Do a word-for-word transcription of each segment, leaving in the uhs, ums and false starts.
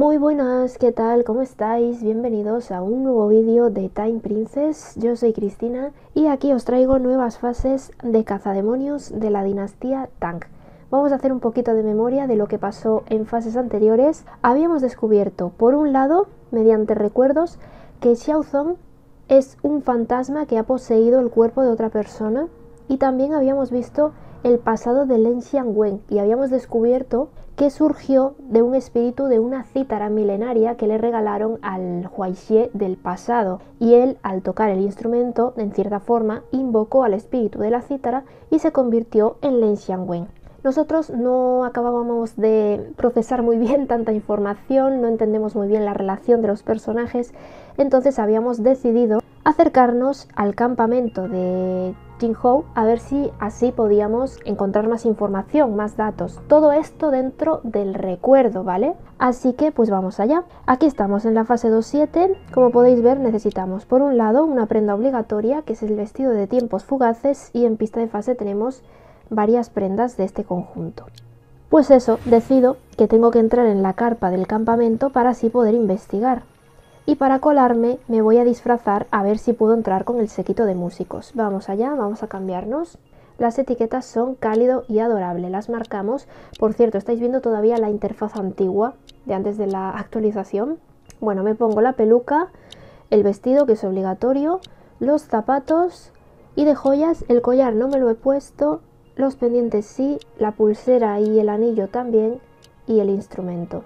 Muy buenas, ¿qué tal? ¿Cómo estáis? Bienvenidos a un nuevo vídeo de Time Princess. Yo soy Cristina y aquí os traigo nuevas fases de cazademonios de la dinastía Tang. Vamos a hacer un poquito de memoria de lo que pasó en fases anteriores. Habíamos descubierto, por un lado, mediante recuerdos, que Xiaozong es un fantasma que ha poseído el cuerpo de otra persona, y también habíamos visto el pasado de Leng Xiangwen y habíamos descubierto que surgió de un espíritu de una cítara milenaria que le regalaron al Huai Xie del pasado, y él, al tocar el instrumento, en cierta forma invocó al espíritu de la cítara y se convirtió en Leng Xiangwen. Nosotros no acabábamos de procesar muy bien tanta información, no entendemos muy bien la relación de los personajes, entonces habíamos decidido acercarnos al campamento de Jinghou a ver si así podíamos encontrar más información, más datos. Todo esto dentro del recuerdo, ¿vale? Así que pues vamos allá. Aquí estamos en la fase dos punto siete. Como podéis ver, necesitamos por un lado una prenda obligatoria, que es el vestido de tiempos fugaces, y en pista de fase tenemos varias prendas de este conjunto. Pues eso, decido que tengo que entrar en la carpa del campamento para así poder investigar. Y para colarme me voy a disfrazar a ver si puedo entrar con el séquito de músicos. Vamos allá, vamos a cambiarnos. Las etiquetas son cálido y adorable, las marcamos. Por cierto, estáis viendo todavía la interfaz antigua de antes de la actualización. Bueno, me pongo la peluca, el vestido que es obligatorio, los zapatos y de joyas. El collar no me lo he puesto, los pendientes sí, la pulsera y el anillo también, y el instrumento.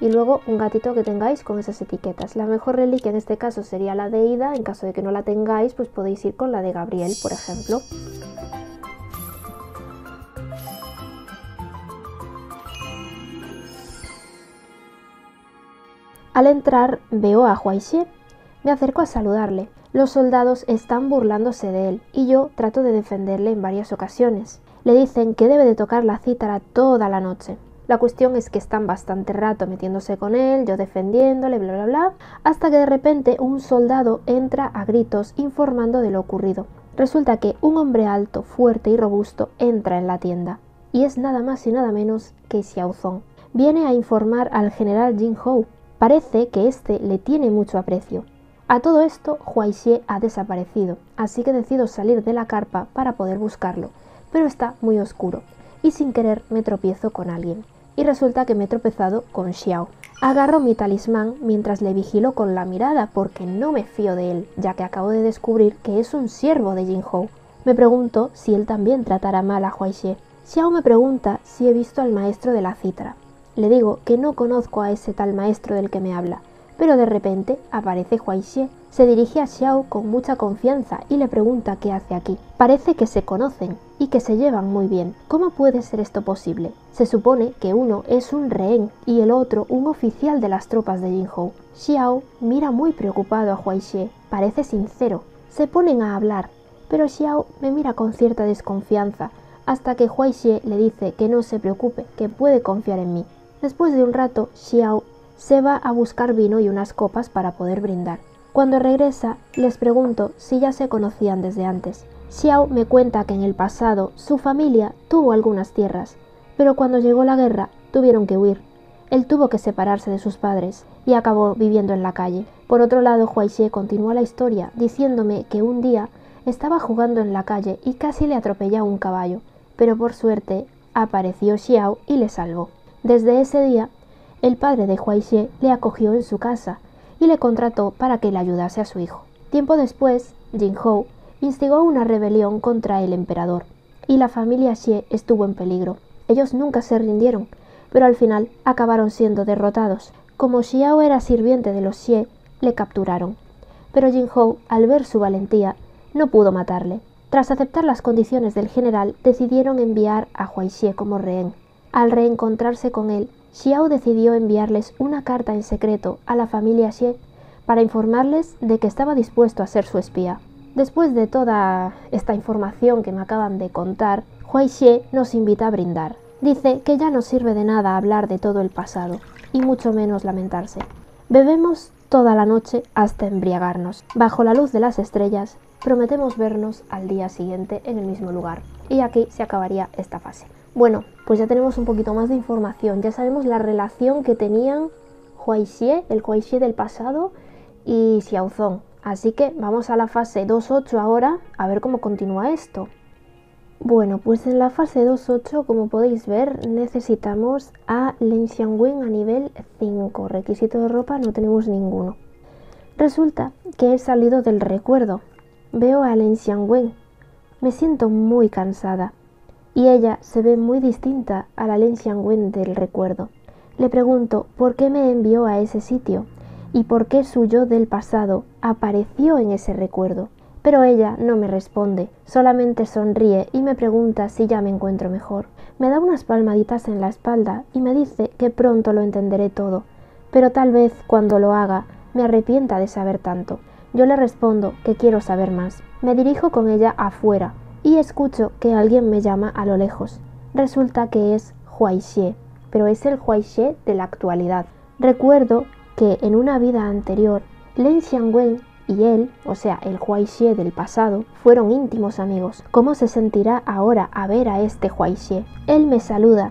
Y luego un gatito que tengáis con esas etiquetas. La mejor reliquia en este caso sería la de Ida. En caso de que no la tengáis, pues podéis ir con la de Gabriel, por ejemplo. Al entrar veo a Huai Xie. Me acerco a saludarle. Los soldados están burlándose de él y yo trato de defenderle en varias ocasiones. Le dicen que debe de tocar la cítara toda la noche. La cuestión es que están bastante rato metiéndose con él, yo defendiéndole, bla bla bla, hasta que de repente un soldado entra a gritos informando de lo ocurrido. Resulta que un hombre alto, fuerte y robusto entra en la tienda, y es nada más y nada menos que Xiaozong. Viene a informar al general Jinghou. Parece que este le tiene mucho aprecio. A todo esto, Huai Xie ha desaparecido, así que decido salir de la carpa para poder buscarlo, pero está muy oscuro, y sin querer me tropiezo con alguien. Y resulta que me he tropezado con Xiao. Agarro mi talismán mientras le vigilo con la mirada porque no me fío de él, ya que acabo de descubrir que es un siervo de Jinghou. Me pregunto si él también tratará mal a Huai Xie. Xiao me pregunta si he visto al maestro de la cítara. Le digo que no conozco a ese tal maestro del que me habla, pero de repente aparece Huai Xie. Se dirige a Xiao con mucha confianza y le pregunta qué hace aquí. Parece que se conocen y que se llevan muy bien. ¿Cómo puede ser esto posible? Se supone que uno es un rehén y el otro un oficial de las tropas de Jinghou. Xiao mira muy preocupado a Huai Xie, parece sincero. Se ponen a hablar, pero Xiao me mira con cierta desconfianza, hasta que Huai Xie le dice que no se preocupe, que puede confiar en mí. Después de un rato, Xiao se va a buscar vino y unas copas para poder brindar. Cuando regresa, les pregunto si ya se conocían desde antes. Xiao me cuenta que en el pasado su familia tuvo algunas tierras, pero cuando llegó la guerra tuvieron que huir. Él tuvo que separarse de sus padres y acabó viviendo en la calle. Por otro lado, Huai Xie continúa la historia diciéndome que un día estaba jugando en la calle y casi le atropelló un caballo, pero por suerte apareció Xiao y le salvó. Desde ese día, el padre de Huai Xie le acogió en su casa y le contrató para que le ayudase a su hijo. Tiempo después, Jinghou instigó una rebelión contra el emperador y la familia Xie estuvo en peligro. Ellos nunca se rindieron, pero al final acabaron siendo derrotados. Como Xiao era sirviente de los Xie, le capturaron, pero Jinghou, al ver su valentía, no pudo matarle. Tras aceptar las condiciones del general, decidieron enviar a Huai Xie como rehén. Al reencontrarse con él, Xiao decidió enviarles una carta en secreto a la familia Xie para informarles de que estaba dispuesto a ser su espía. Después de toda esta información que me acaban de contar, Huai Xie nos invita a brindar. Dice que ya no sirve de nada hablar de todo el pasado, y mucho menos lamentarse. Bebemos toda la noche hasta embriagarnos. Bajo la luz de las estrellas, prometemos vernos al día siguiente en el mismo lugar. Y aquí se acabaría esta fase. Bueno, pues ya tenemos un poquito más de información, ya sabemos la relación que tenían Huai Xie, el Huai Xie del pasado, y Xiaozong. Así que vamos a la fase dos punto ocho ahora, a ver cómo continúa esto. Bueno, pues en la fase dos punto ocho, como podéis ver, necesitamos a Leng Xiangwen a nivel cinco. Requisito de ropa no tenemos ninguno. Resulta que he salido del recuerdo. Veo a Leng Xiangwen. Me siento muy cansada. Y ella se ve muy distinta a la Leng Xiangwen del recuerdo. Le pregunto por qué me envió a ese sitio y por qué su yo del pasado apareció en ese recuerdo. Pero ella no me responde, solamente sonríe y me pregunta si ya me encuentro mejor. Me da unas palmaditas en la espalda y me dice que pronto lo entenderé todo, pero tal vez cuando lo haga me arrepienta de saber tanto. Yo le respondo que quiero saber más. Me dirijo con ella afuera y escucho que alguien me llama a lo lejos. Resulta que es Huai Xie, pero es el Huai Xie de la actualidad. Recuerdo que en una vida anterior, Leng Xiangwen y él, o sea, el Huai Xie del pasado, fueron íntimos amigos. ¿Cómo se sentirá ahora a ver a este Huai Xie? Él me saluda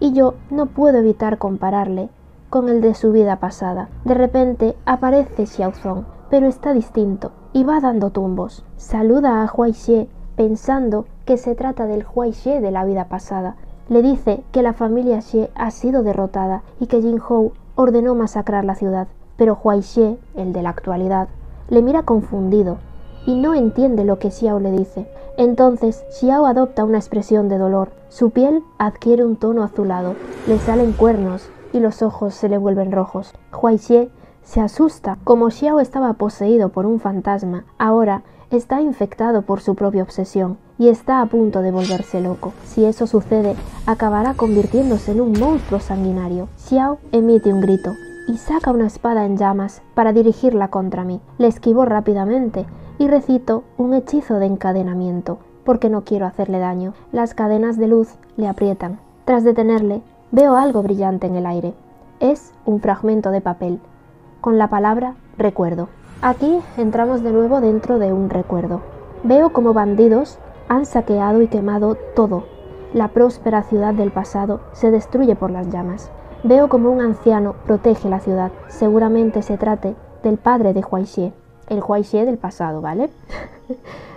y yo no puedo evitar compararle con el de su vida pasada. De repente aparece Xiaozong, pero está distinto y va dando tumbos. Saluda a Huai Xie pensando que se trata del Huai Xie de la vida pasada. Le dice que la familia Xie ha sido derrotada y que Jinghou ordenó masacrar la ciudad, pero Huai Xie, el de la actualidad, le mira confundido y no entiende lo que Xiao le dice. Entonces Xiao adopta una expresión de dolor. Su piel adquiere un tono azulado, le salen cuernos y los ojos se le vuelven rojos. Huai Xie se asusta. Como Xiao estaba poseído por un fantasma, ahora está infectado por su propia obsesión y está a punto de volverse loco. Si eso sucede, acabará convirtiéndose en un monstruo sanguinario. Xiao emite un grito y saca una espada en llamas para dirigirla contra mí. Le esquivo rápidamente y recito un hechizo de encadenamiento, porque no quiero hacerle daño. Las cadenas de luz le aprietan. Tras detenerle, veo algo brillante en el aire. Es un fragmento de papel, con la palabra recuerdo. Aquí entramos de nuevo dentro de un recuerdo. Veo como bandidos han saqueado y quemado todo. La próspera ciudad del pasado se destruye por las llamas. Veo como un anciano protege la ciudad. Seguramente se trate del padre de Huai Xie, el Huai Xie del pasado, ¿vale?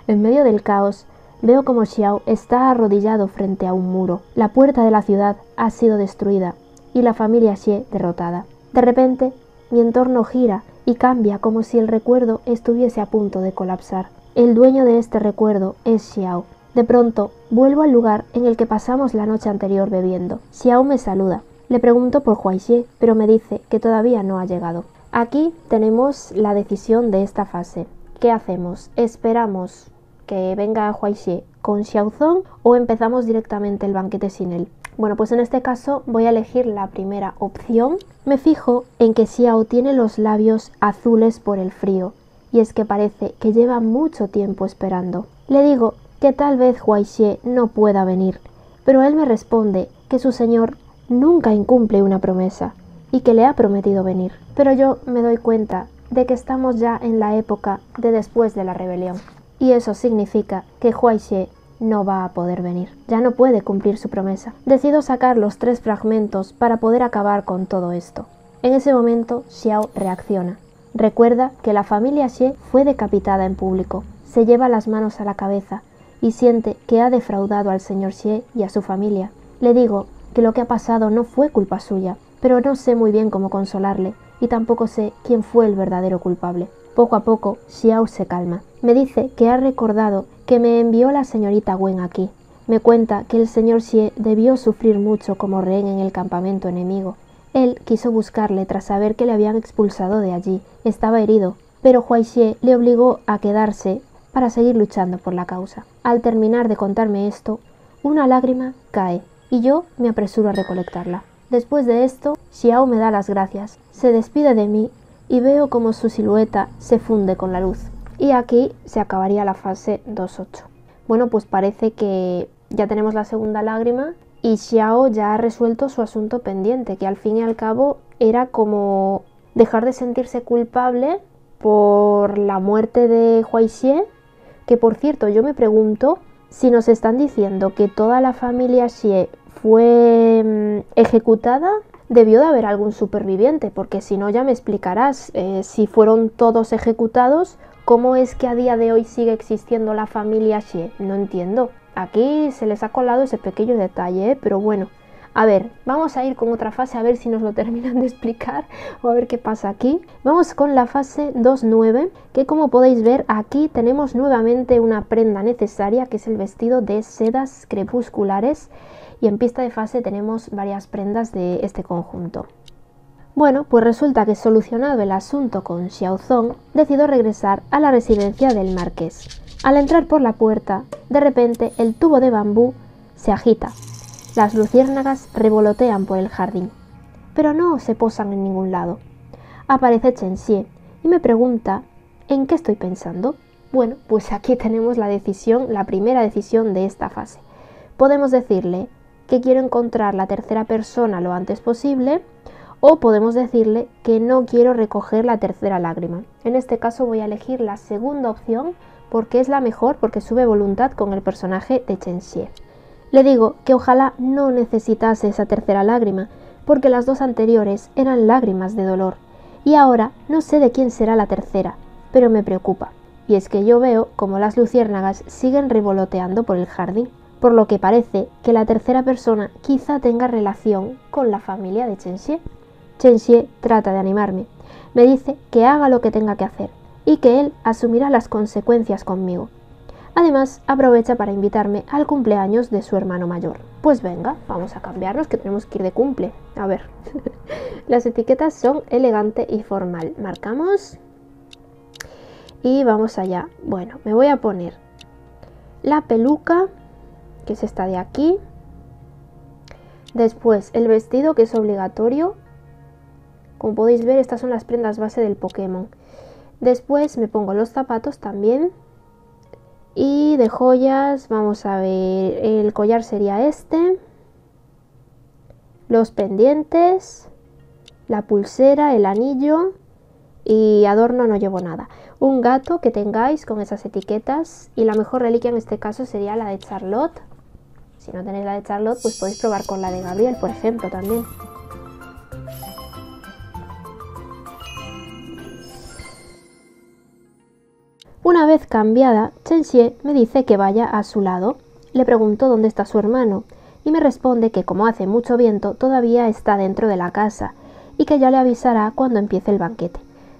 En medio del caos, veo como Xiao está arrodillado frente a un muro. La puerta de la ciudad ha sido destruida y la familia Xie derrotada. De repente, mi entorno gira y cambia como si el recuerdo estuviese a punto de colapsar. El dueño de este recuerdo es Xiao. De pronto, vuelvo al lugar en el que pasamos la noche anterior bebiendo. Xiao me saluda. Le pregunto por Huai Xie, pero me dice que todavía no ha llegado. Aquí tenemos la decisión de esta fase. ¿Qué hacemos? ¿Esperamos que venga Huai Xie con Xiaozong o empezamos directamente el banquete sin él? Bueno, pues en este caso voy a elegir la primera opción. Me fijo en que Xiao tiene los labios azules por el frío y es que parece que lleva mucho tiempo esperando. Le digo que tal vez Huai Xie no pueda venir, pero él me responde que su señor nunca incumple una promesa y que le ha prometido venir. Pero yo me doy cuenta de que estamos ya en la época de después de la rebelión y eso significa que Huai Xie no va a poder venir. Ya no puede cumplir su promesa. Decido sacar los tres fragmentos para poder acabar con todo esto. En ese momento Xiao reacciona. Recuerda que la familia Xie fue decapitada en público. Se lleva las manos a la cabeza y siente que ha defraudado al señor Xie y a su familia. Le digo que lo que ha pasado no fue culpa suya, pero no sé muy bien cómo consolarle y tampoco sé quién fue el verdadero culpable. Poco a poco, Xiao se calma. Me dice que ha recordado que me envió la señorita Wen aquí. Me cuenta que el señor Xie debió sufrir mucho como rehén en el campamento enemigo. Él quiso buscarle tras saber que le habían expulsado de allí. Estaba herido, pero Huai Xie le obligó a quedarse para seguir luchando por la causa. Al terminar de contarme esto, una lágrima cae y yo me apresuro a recolectarla. Después de esto, Xiao me da las gracias, se despide de mí y veo como su silueta se funde con la luz. Y aquí se acabaría la fase dos punto ocho. Bueno, pues parece que ya tenemos la segunda lágrima y Xiao ya ha resuelto su asunto pendiente, que al fin y al cabo era como dejar de sentirse culpable por la muerte de Huai Xie, que por cierto yo me pregunto si nos están diciendo que toda la familia Xie fue ejecutada, Debió de haber algún superviviente, porque si no ya me explicarás, eh, si fueron todos ejecutados, ¿cómo es que a día de hoy sigue existiendo la familia Xie? No entiendo. Aquí se les ha colado ese pequeño detalle, ¿eh? Pero bueno. A ver, vamos a ir con otra fase a ver si nos lo terminan de explicar o a ver qué pasa aquí. Vamos con la fase dos nueve, que como podéis ver aquí tenemos nuevamente una prenda necesaria, que es el vestido de sedas crepusculares, y en pista de fase tenemos varias prendas de este conjunto. Bueno, pues resulta que solucionado el asunto con Xiaozong, decido regresar a la residencia del marqués. Al entrar por la puerta, de repente el tubo de bambú se agita. Las luciérnagas revolotean por el jardín, pero no se posan en ningún lado. Aparece Chen Xie y me pregunta ¿en qué estoy pensando? Bueno, pues aquí tenemos la decisión, la primera decisión de esta fase. Podemos decirle que quiero encontrar la tercera persona lo antes posible, o podemos decirle que no quiero recoger la tercera lágrima. En este caso voy a elegir la segunda opción porque es la mejor, porque sube voluntad con el personaje de Chen Xie. Le digo que ojalá no necesitase esa tercera lágrima, porque las dos anteriores eran lágrimas de dolor, y ahora no sé de quién será la tercera, pero me preocupa, y es que yo veo como las luciérnagas siguen revoloteando por el jardín, por lo que parece que la tercera persona quizá tenga relación con la familia de Chen Xie. Chen Xie trata de animarme, me dice que haga lo que tenga que hacer, y que él asumirá las consecuencias conmigo. Además, aprovecha para invitarme al cumpleaños de su hermano mayor. Pues venga, vamos a cambiarnos que tenemos que ir de cumple. A ver, las etiquetas son elegante y formal. Marcamos y vamos allá. Bueno, me voy a poner la peluca, que es esta de aquí. Después el vestido, que es obligatorio. Como podéis ver, estas son las prendas base del Pokémon. Después me pongo los zapatos también. Y de joyas, vamos a ver, el collar sería este, los pendientes, la pulsera, el anillo y adorno no llevo nada. Un gato que tengáis con esas etiquetas y la mejor reliquia en este caso sería la de Charlotte. Si no tenéis la de Charlotte, pues podéis probar con la de Gabriel, por ejemplo, también. Una vez cambiada, Chen Xie me dice que vaya a su lado. Le pregunto dónde está su hermano y me responde que como hace mucho viento todavía está dentro de la casa y que ya le avisará cuando empiece el banquete.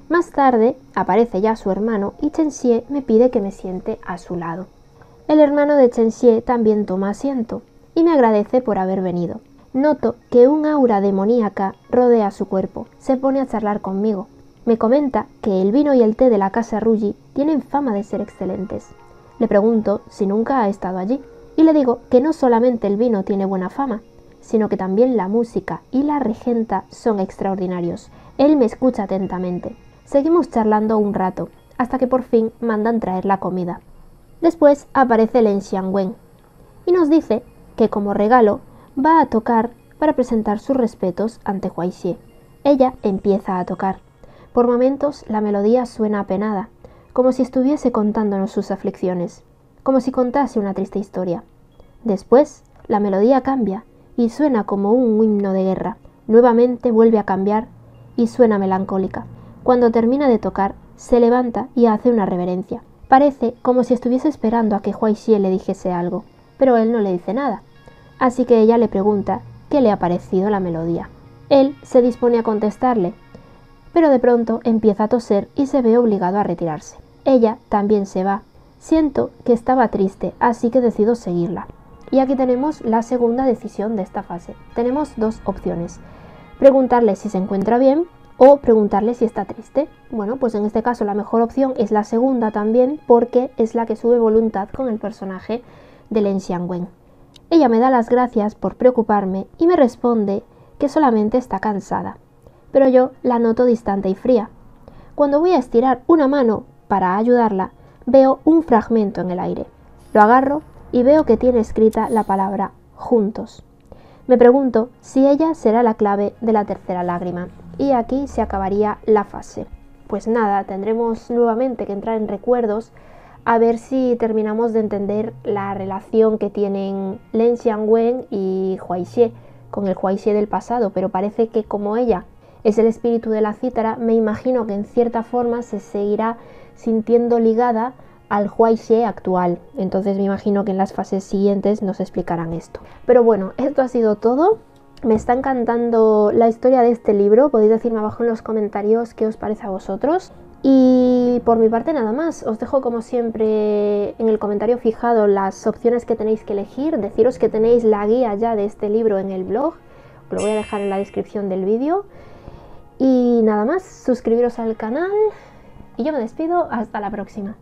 Más tarde aparece ya su hermano y Chen Xie me pide que me siente a su lado. El hermano de Chen Xie también toma asiento y me agradece por haber venido. Noto que un aura demoníaca rodea su cuerpo. Se pone a charlar conmigo. Me comenta que el vino y el té de la casa Ruyi tienen fama de ser excelentes. Le pregunto si nunca ha estado allí y le digo que no solamente el vino tiene buena fama, sino que también la música y la regenta son extraordinarios. Él me escucha atentamente. Seguimos charlando un rato, hasta que por fin mandan traer la comida. Después aparece Leng Xiangwen y nos dice que como regalo va a tocar para presentar sus respetos ante Huai Xie. Ella empieza a tocar. Por momentos la melodía suena apenada, como si estuviese contándonos sus aflicciones, como si contase una triste historia. Después, la melodía cambia y suena como un himno de guerra. Nuevamente vuelve a cambiar y suena melancólica. Cuando termina de tocar, se levanta y hace una reverencia. Parece como si estuviese esperando a que Huai Xie le dijese algo, pero él no le dice nada. Así que ella le pregunta qué le ha parecido la melodía. Él se dispone a contestarle, pero de pronto empieza a toser y se ve obligado a retirarse. Ella también se va. Siento que estaba triste, así que decido seguirla. Y aquí tenemos la segunda decisión de esta fase. Tenemos dos opciones. Preguntarle si se encuentra bien o preguntarle si está triste. Bueno, pues en este caso la mejor opción es la segunda también, porque es la que sube voluntad con el personaje de Leng Xiangwen. Ella me da las gracias por preocuparme y me responde que solamente está cansada, pero yo la noto distante y fría. Cuando voy a estirar una mano para ayudarla, veo un fragmento en el aire. Lo agarro y veo que tiene escrita la palabra juntos. Me pregunto si ella será la clave de la tercera lágrima. Y aquí se acabaría la fase. Pues nada, tendremos nuevamente que entrar en recuerdos a ver si terminamos de entender la relación que tienen Leng Xiangwen y Huai Xie, con el Huai Xie del pasado, pero parece que como ella es el espíritu de la cítara, me imagino que en cierta forma se seguirá sintiendo ligada al Huai Xie actual. Entonces me imagino que en las fases siguientes nos explicarán esto. Pero bueno, esto ha sido todo. Me está encantando la historia de este libro. Podéis decirme abajo en los comentarios qué os parece a vosotros. Y por mi parte nada más, os dejo como siempre en el comentario fijado las opciones que tenéis que elegir. Deciros que tenéis la guía ya de este libro en el blog, os lo voy a dejar en la descripción del vídeo. Y nada más, suscribiros al canal y yo me despido, hasta la próxima.